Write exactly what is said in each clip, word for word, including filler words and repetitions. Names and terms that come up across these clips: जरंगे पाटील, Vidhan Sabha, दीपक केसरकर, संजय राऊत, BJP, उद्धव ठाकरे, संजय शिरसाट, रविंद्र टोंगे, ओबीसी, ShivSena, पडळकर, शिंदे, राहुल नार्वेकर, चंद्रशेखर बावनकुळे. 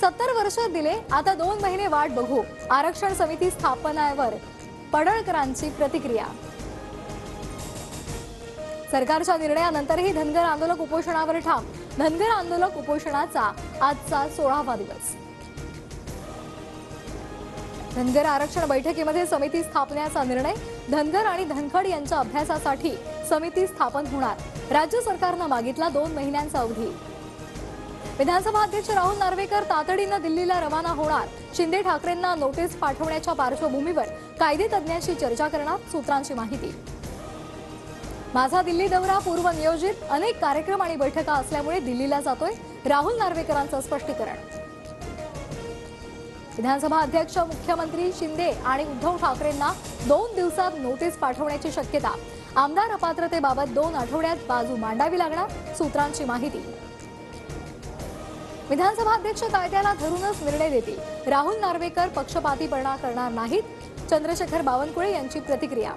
सत्तर वर्ष दिले, आता दोन महिने वाट बघू, आरक्षण समिती स्थापनावर पडळकरांची प्रतिक्रिया। सरकारच्या निर्णयानंतरही धनगर आंदोलक उपोषणावर ठाम। धनगर आंदोलक उपोषणाचा आजचा सोळावा दिवस। धनगर आरक्षण बैठकीमध्ये समिती स्थापनेचा निर्णय। धनगर आणि धनखड यांच्या अभ्यासासाठी समिती स्थापन होणार। राज्य सरकारने मागितला दोन महिन्यांचा अवधी। विधानसभा अध्यक्ष राहुल नार्वेकर तातडीने दिल्लीला रवाना होणार। शिंदे ठाकरेंना नोटीस पाठवण्याच्या पार्श्वभूमीवर कायदेतज्ञांशी चर्चा करणार, सूत्रांची माहिती। माझा दिल्ली दौरा पूर्वनियोजित, अनेक कार्यक्रम आणि बैठका असल्यामुळे दिल्लीला जातोय, राहुल नार्वेकरांचं स्पष्टीकरण। विधानसभा अध्यक्ष, मुख्यमंत्री शिंदे आणि उद्धव ठाकरेंना दोन दिवसात नोटीस पाठवण्याची शक्यता। आमदार अपात्रतेबाबत दोन आठवड्यात बाजू मांडावी लागणार, सूत्रांची माहिती। विधानसभा अध्यक्ष कायद्याला धरूनच निर्णय देतील, राहुल नार्वेकर पक्षपातीपणा करणार नाहीत, चंद्रशेखर बावनकुळे यांची प्रतिक्रिया।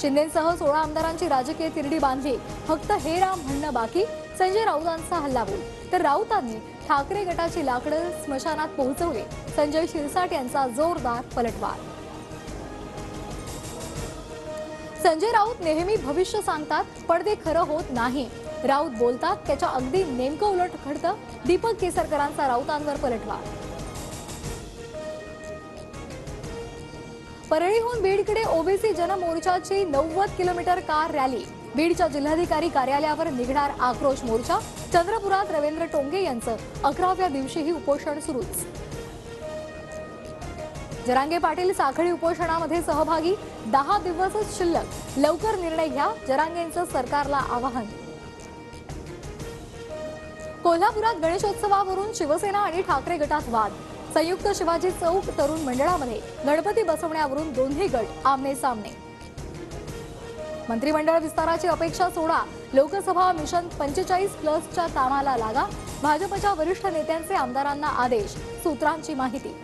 शिंदेसह सोळा आमदारांची राजकीय तिरडी बांधली, फक्त हे राम म्हणणं बाकी। संजय राऊतांचा हल्लाबोल, तर राऊतांनी ठाकरे गटाची लाकडं स्मशानात पोहोचवली, संजय शिरसाट यांचा जोरदार पलटवार। संजय राऊत नेहमी भविष्य सांगतात, पण ते खरं होत नाही। राऊत बोलतात त्याच्या अगदी नेमकं उलट घडतं। दीपक केसरकरांचा राऊतांवर पलटवार। परळीहून बीडकडे ओबीसी जनमोर्चाची नव्वद किलोमीटर कार रॅली। बीडच्या जिल्हाधिकारी कार्यालयावर निघणार आक्रोश मोर्चा। चंद्रपुरात रविंद्र टोंगे यांचं अकराव्या दिवशीही उपोषण सुरूच। जरंगे पाटील साखळी उपोषणामध्ये सहभागी, दहा दिवसच शिल्लक, लवकर निर्णय घ्या, जरांगेंचं सरकारला आवाहन। कोल्हापुरात गणेशोत्सवावरून शिवसेना आणि ठाकरे गटात वाद। संयुक्त शिवाजी चौक तरुण मंडळामध्ये गणपती बसवण्यावरून दोन्ही गट आमने सामने। मंत्रिमंडळ विस्ताराची अपेक्षा सोडा, लोकसभा मिशन पंचेचाळीस प्लसच्या कामाला लागा, भाजपच्या वरिष्ठ नेत्यांचे आमदारांना आदेश, सूत्रांची माहिती।